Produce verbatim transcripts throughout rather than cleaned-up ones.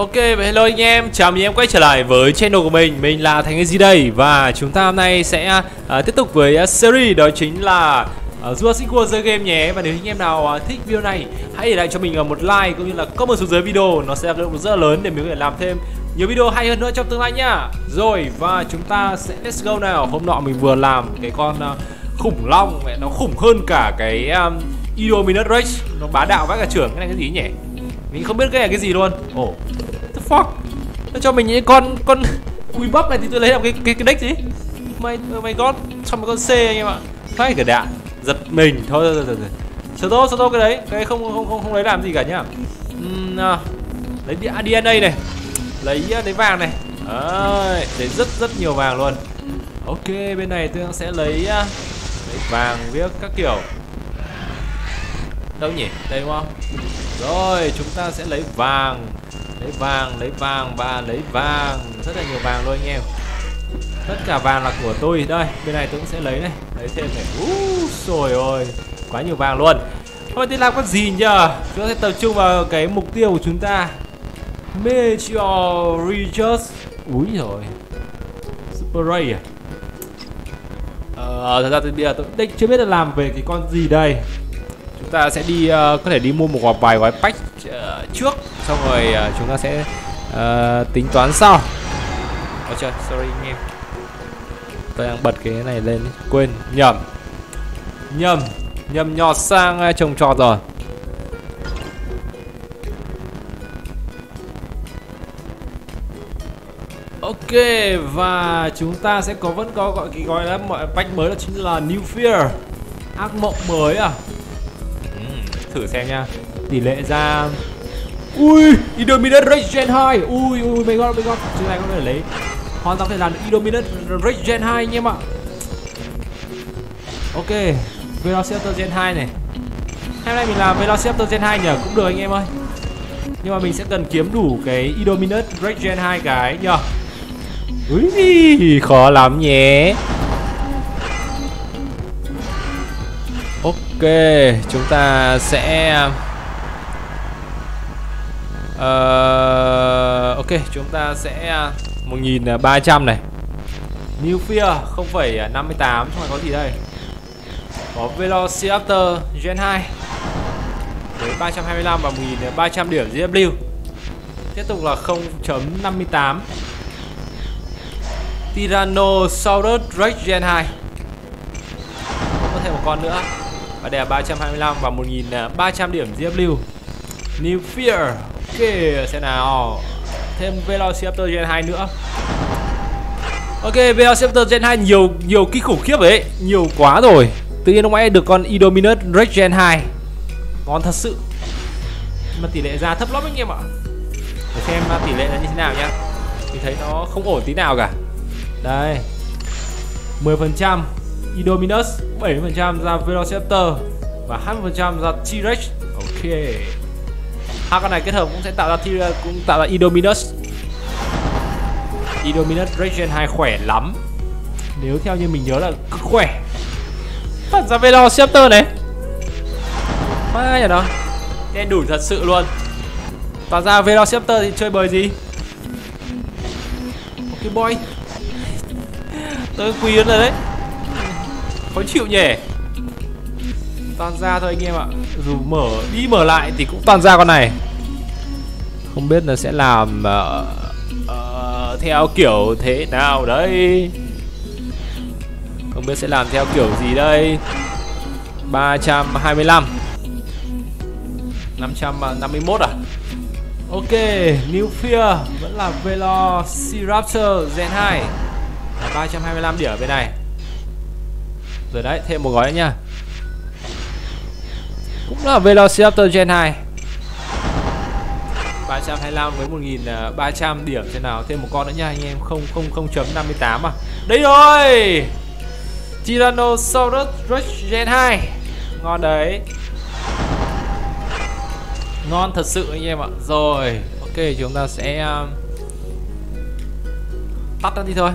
Ok, và hello anh em, chào mừng em quay trở lại với channel của mình. Mình là Thành e dét đây và chúng ta hôm nay sẽ uh, tiếp tục với uh, series đó chính là uh, Jurassic World The Game nhé. Và nếu anh em nào uh, thích video này, hãy để lại cho mình uh, một like cũng như là comment xuống dưới video. Nó sẽ là động lực rất là lớn để mình có thể làm thêm nhiều video hay hơn nữa trong tương lai nhá. Rồi, và chúng ta sẽ let's go nào. Hôm nọ mình vừa làm cái con uh, khủng long, nó khủng hơn cả cái um, Indominus Rex. Nó bá đạo vãi cả trưởng. Cái này cái gì nhỉ? Mình không biết cái này cái gì luôn. Ồ, oh. Fuck. Nó cho mình những con con quy bắp này thì tôi lấy làm cái cái cái deck gì? Mày mày god, cho một con C anh em ạ. Phải cả đạn, giật mình. Thôi thôi thôi thôi. Sao đâu, sao đâu cái đấy, cái không không không không lấy làm gì cả nhá. Uhm, à, lấy đê en a này, lấy lấy vàng này. Đấy, à, rất rất nhiều vàng luôn. Ok, bên này tôi sẽ lấy lấy vàng với các kiểu. Đâu nhỉ? Đây đúng không? Rồi, chúng ta sẽ lấy vàng. Lấy vàng, lấy vàng và lấy vàng. Rất là nhiều vàng luôn anh em. Tất cả vàng là của tôi. Đây, bên này tôi cũng sẽ lấy này. Lấy thêm này. uh, Trời ơi, quá nhiều vàng luôn. Thôi thì làm con gì nhờ? Chúng ta sẽ tập trung vào cái mục tiêu của chúng ta. Major Regis. Úi rồi, Super Ray à? Ờ, thật ra thì bây giờ tôi chưa biết là làm về cái con gì đây. Chúng ta sẽ đi, uh, có thể đi mua một vài gói patch uh, trước. Xong rồi uh, chúng ta sẽ uh, tính toán sau. Ôi trời, sorry anh em. Tôi đang bật cái này lên, quên, nhầm. Nhầm, nhầm nhọt sang uh, trồng trọt rồi. Ok, và chúng ta sẽ có vẫn có gọi cái gói là mọi patch mới, đó chính là New Fear. Ác mộng mới à? Thử xem nha. Tỷ lệ ra. Ui, Indominus Rex Gen hai. Ui ui mày god, mày god. Chứ này có thể lấy. Hoàn toàn có thể làm Indominus Rex Gen hai anh em ạ. Ok, Velociraptor Gen hai này. Hôm nay mình làm Velociraptor Gen hai nhờ, cũng được anh em ơi. Nhưng mà mình sẽ cần kiếm đủ cái Indominus Rex Gen hai cái nhờ. Ui, khó lắm nhé. Ok, chúng ta sẽ uh, ok, chúng ta sẽ một nghìn ba trăm này. New Fear không phẩy năm mươi tám. Xong rồi có gì đây? Có Velociraptor Gen hai với ba trăm hai mươi lăm và một nghìn ba trăm điểm giê vê kép. Tiếp tục là không phẩy năm mươi tám. Tyrannosaurus Rex Gen hai. Không có thêm một con nữa. Và đây là ba trăm hai mươi lăm và một nghìn ba trăm điểm giê vê kép. New Fear. Ok, xem nào. Thêm Velociraptor Gen hai nữa. Ok, Velociraptor Gen hai nhiều nhiều kích khủng khiếp đấy. Nhiều quá rồi. Tự nhiên lúc nãy được con Indominus Rex Gen hai. Ngon thật sự. Mà tỷ lệ ra thấp lắm anh em ạ. Để xem tỷ lệ là như thế nào nhá. Mình thấy nó không ổn tí nào cả. Đây, mười phần trăm Indominus, bảy mươi phần trăm ra Velociraptor và hai mươi phần trăm ra T-Rage. Ok, hai con này kết hợp cũng sẽ tạo ra T-Rage, cũng tạo ra Indominus. Indominus Rex Gen hai khỏe lắm. Nếu theo như mình nhớ là cực khỏe. Thật ra Velociraptor này. Má nhà nó. Đen đủ thật sự luôn. Toàn ra Velociraptor thì chơi bời gì. Ok boy. Tôi quý hơn rồi đấy. Khó chịu nhỉ. Toàn ra thôi anh em ạ. Dù mở đi mở lại thì cũng toàn ra con này. Không biết là sẽ làm uh, uh, theo kiểu thế nào đấy. Không biết sẽ làm theo kiểu gì đây. Ba trăm hai mươi lăm, năm trăm năm mươi mốt à. Ok, New Fear vẫn là Velociraptor Gen hai, ba trăm hai mươi lăm điểm ở bên này. Rồi đấy, thêm một gói nữa nha. Cũng là Velociraptor Gen hai, ba trăm hai mươi lăm với một nghìn ba trăm điểm. Thế nào, thêm một con nữa nha anh em. Không không không chấm năm mươi tám à. Đấy rồi, Tyrannosaurus Rex Gen hai. Ngon đấy. Ngon thật sự anh em ạ. Rồi, ok, chúng ta sẽ tắt nó đi thôi.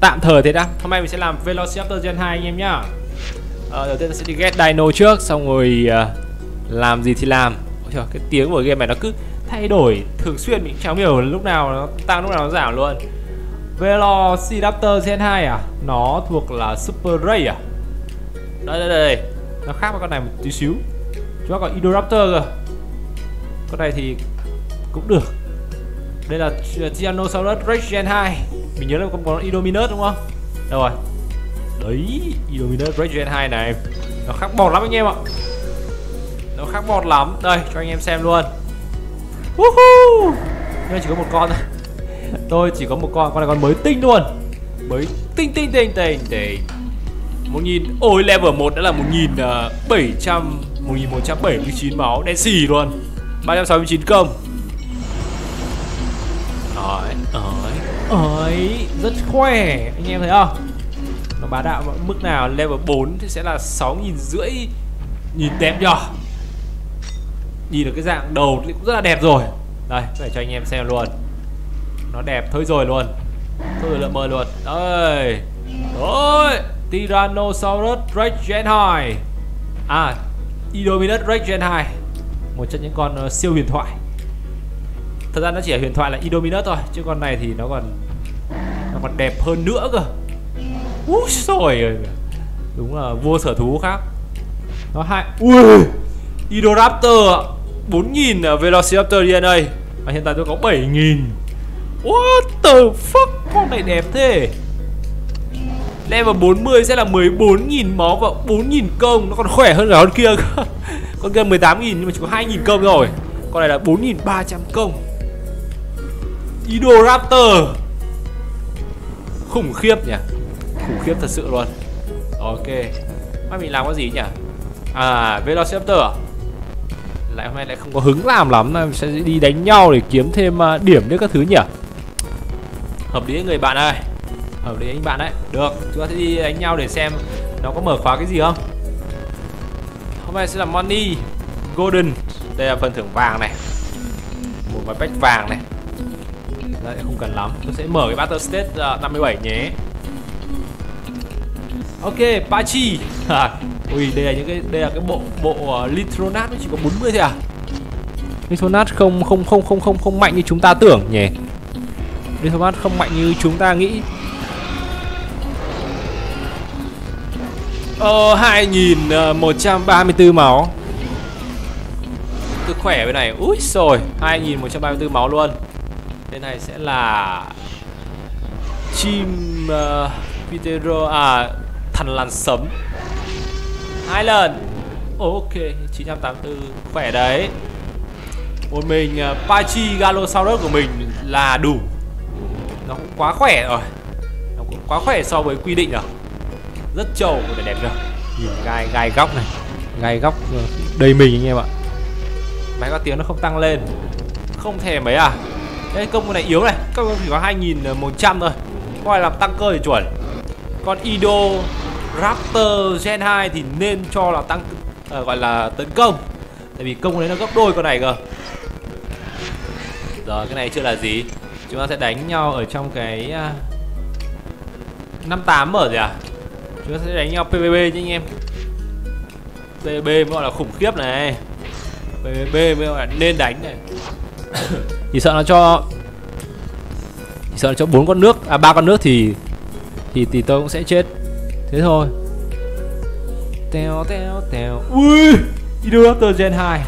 Tạm thời thế đã. Hôm nay mình sẽ làm Velociraptor Gen hai anh em nhá. Ờ, đầu tiên sẽ đi get Dino trước. Xong rồi uh, làm gì thì làm. Ôi trời, cái tiếng của game này nó cứ thay đổi thường xuyên, mình chẳng hiểu lúc nào nó tăng lúc nào nó giảm luôn. Velociraptor Gen hai à? Nó thuộc là Super Ray à? Đây đây đây, nó khác với con này một tí xíu. Chúng ta có Indoraptor rồi. Con này thì cũng được. Đây là Tyrannosaurus Rex Gen hai. Mình nhớ là con có Indominus đúng không? Đâu rồi? Đấy, Indominus Rex Gen hai này. Nó khác bọt lắm anh em ạ. Nó khác bọt lắm. Đây, cho anh em xem luôn. Woohoo! Nhưng chỉ có một con thôi. Tôi chỉ có một con, con này con mới tinh luôn. Mới tinh tinh tinh tinh tinh. một nghìn, ôi level một đã là một nghìn bảy trăm, một nghìn một trăm bảy mươi chín máu, đen xì luôn. ba trăm sáu mươi chín công. Đấy, đấy, đấy, rất khỏe, anh em thấy không? Nó bá đạo mức nào, level bốn thì sẽ là sáu nghìn rưỡi. Nhìn đẹp nhờ. Nhìn được cái dạng đầu cũng rất là đẹp rồi. Đây, phải cho anh em xem luôn. Nó đẹp thôi rồi luôn. Thôi rồi lợn mời luôn. Đây. Rồi, Tyrannosaurus Rex Gen hai. À, Indominus Rex Gen hai. Một trong những con siêu huyền thoại. Thật ra nó chỉ là huyền thoại là Indominus thôi, chứ con này thì nó còn nó còn đẹp hơn nữa cơ. Úi trời ơi. Đúng là vua sở thú khác. Nó hai. Ui! Indoraptor bốn nghìn Velociraptor đê en a. Mà hiện tại tôi có bảy nghìn. What the fuck, con này đẹp thế. Level bốn mươi sẽ là mười bốn nghìn máu và bốn nghìn công. Nó còn khỏe hơn cả con kia. Con kia mười tám nghìn nhưng mà chỉ có hai nghìn công rồi. Con này là bốn nghìn ba trăm công. Indoraptor. Khủng khiếp nhỉ. Khủng khiếp thật sự luôn. Ok. Mà mình làm cái gì nhỉ? À, Velociraptor à? Lại hôm nay lại không có hứng làm lắm, mình sẽ đi đánh nhau để kiếm thêm điểm nữa các thứ nhỉ. Hợp lý người bạn ơi. Hợp lý anh bạn đấy. Được, chúng ta sẽ đi đánh nhau để xem nó có mở khóa cái gì không. Hôm nay sẽ là Money Golden. Đây là phần thưởng vàng này. Một vài patch vàng này. Đấy, không cần lắm. Tôi sẽ mở cái Battle State năm mươi bảy nhé. Ok, Pachi. Ui, đây là những cái đây là cái bộ bộ uh, Litronat nó chỉ có bốn mươi thôi à? Litronat không không không không không không mạnh như chúng ta tưởng nhỉ. Litronat không mạnh như chúng ta nghĩ. Ờ hai nghìn một trăm ba mươi tư máu. Tôi khỏe bên này. Úi rồi, hai nghìn một trăm ba mươi tư máu luôn. Bên này sẽ là chim uh, Pitero à, thằn lằn sấm. Hai lần. Ok, chín trăm tám mươi tư khỏe đấy. Một mình uh, Pachi Galosaurus của mình là đủ. Nó cũng quá khỏe rồi. Nó cũng quá khỏe so với quy định rồi. Rất trâu và đẹp rồi. Nhìn gai gai góc này. Gai góc đầy mình anh em ạ. Máy có tiếng nó không tăng lên. Không thèm mấy à. Đấy, công này yếu này. Công chỉ có hai nghìn một trăm thôi. Coi làm tăng cơ thì chuẩn. Còn Ido Raptor Gen hai thì nên cho là tăng à, gọi là tấn công. Tại vì công đấy nó gấp đôi con này cơ. Rồi cái này chưa là gì. Chúng ta sẽ đánh nhau ở trong cái năm tám mở gì à. Chúng ta sẽ đánh nhau pê vê bê chứ anh em. pê vê bê mới gọi là khủng khiếp này. pê vê bê mới gọi là nên đánh này. Chỉ sợ nó cho Chỉ sợ nó cho bốn con nước. À ba con nước thì Thì, thì tôi cũng sẽ chết. Thế thôi. Tèo tèo tèo. Ui, Indoraptor Gen hai.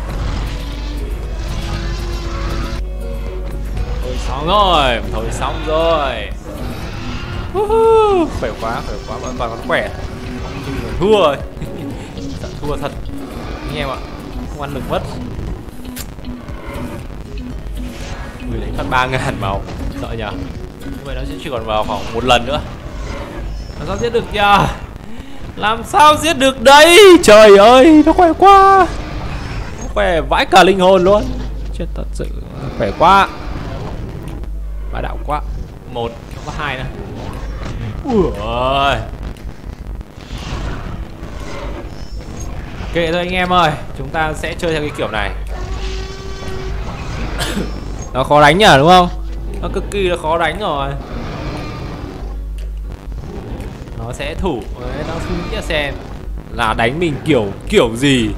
Thôi xong rồi. Thôi xong rồi. uh-huh. Khỏe quá, khỏe quá. Vẫn còn khỏe. Thua rồi. Thua thật anh em ạ. Không ăn lực mất. Người đánh phát ba nghìn máu. Sợ nhờ. Như vậy nó sẽ chỉ còn vào khoảng một lần nữa. Làm sao giết được nhờ? Làm sao giết được đây? Trời ơi, nó khỏe quá. Nó khỏe vãi cả linh hồn luôn. Chết thật sự, khỏe quá. Bá đạo quá. Một, nó có hai nữa. Ui ơi. Kệ thôi anh em ơi, chúng ta sẽ chơi theo cái kiểu này. Nó khó đánh nhở đúng không? Nó cực kỳ là khó đánh rồi. Nó sẽ thủ, nó suy nghĩ xem là đánh mình kiểu kiểu gì.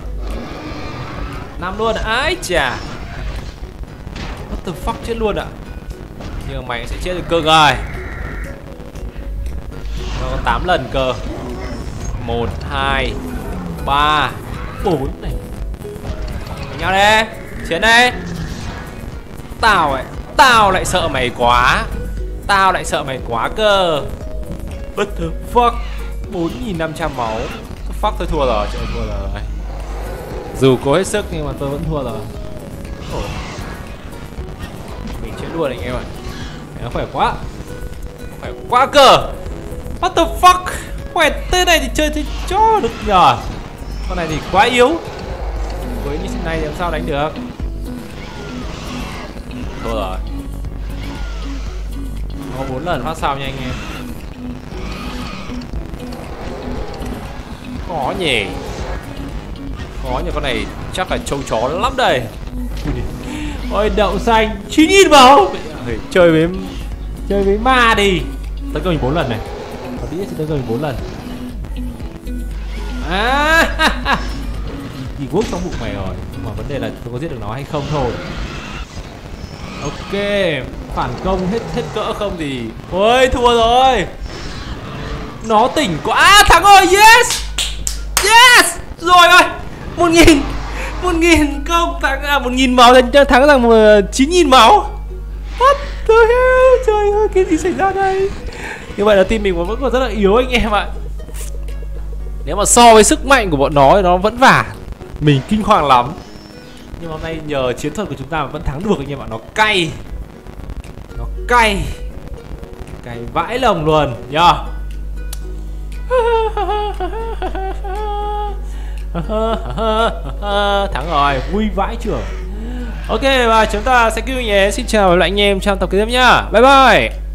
Năm luôn, ái chà. the fuck, chết luôn ạ. Nhưng mà mày sẽ chết được cơ rồi. Nó có tám lần cơ. Một, hai, ba, bốn này. Đánh nhau đây, chiến đây. Tao ấy, tao lại sợ mày quá. Tao lại sợ mày quá cơ. What the fuck, bốn nghìn năm trăm máu. The fuck, tôi thua rồi, trời, thua rồi. Dù cố hết sức nhưng mà tôi vẫn thua rồi. Ủa. Mình chết luôn anh em ạ. Nó khỏe quá. Khỏe quá cơ. What the fuck. Khỏe tên này thì chơi thì cho được nhờ. Con này thì quá yếu. Với như thế này thì làm sao đánh được. Thôi rồi. Có bốn lần phát sao nha anh em. Có nhỉ. Có nhỉ, con này chắc là trâu chó lắm đây. Ôi đậu xanh chín nghìn máu. Chơi với chơi với ma đi. Tấn công mình bốn lần này. Có biết thì tấn công mình bốn lần. À, thì quốc trong bụng mày rồi. Nhưng mà vấn đề là tôi có giết được nó hay không thôi. Ok, phản công hết hết cỡ không thì. Ôi thua rồi. Nó tỉnh quá. À, thắng rồi, yes. Yes. Rồi ơi. một nghìn. một nghìn công thắng à, một nghìn máu là thắng rằng chín nghìn máu. What the hell? Trời ơi, cái gì xảy ra đây? Như vậy là team mình vẫn còn rất là yếu anh em ạ. Nếu mà so với sức mạnh của bọn nó thì nó vẫn vả. Mình kinh hoàng lắm. Nhưng hôm nay nhờ chiến thuật của chúng ta mà vẫn thắng được anh em ạ. Nó cay. Nó cay. Cay vãi lồng luôn nhá. Yeah. Thắng rồi, vui vãi trưởng. Ok và chúng ta sẽ cứu nhé. Xin chào và lại anh em trong tập kế tiếp nhá. Bye bye.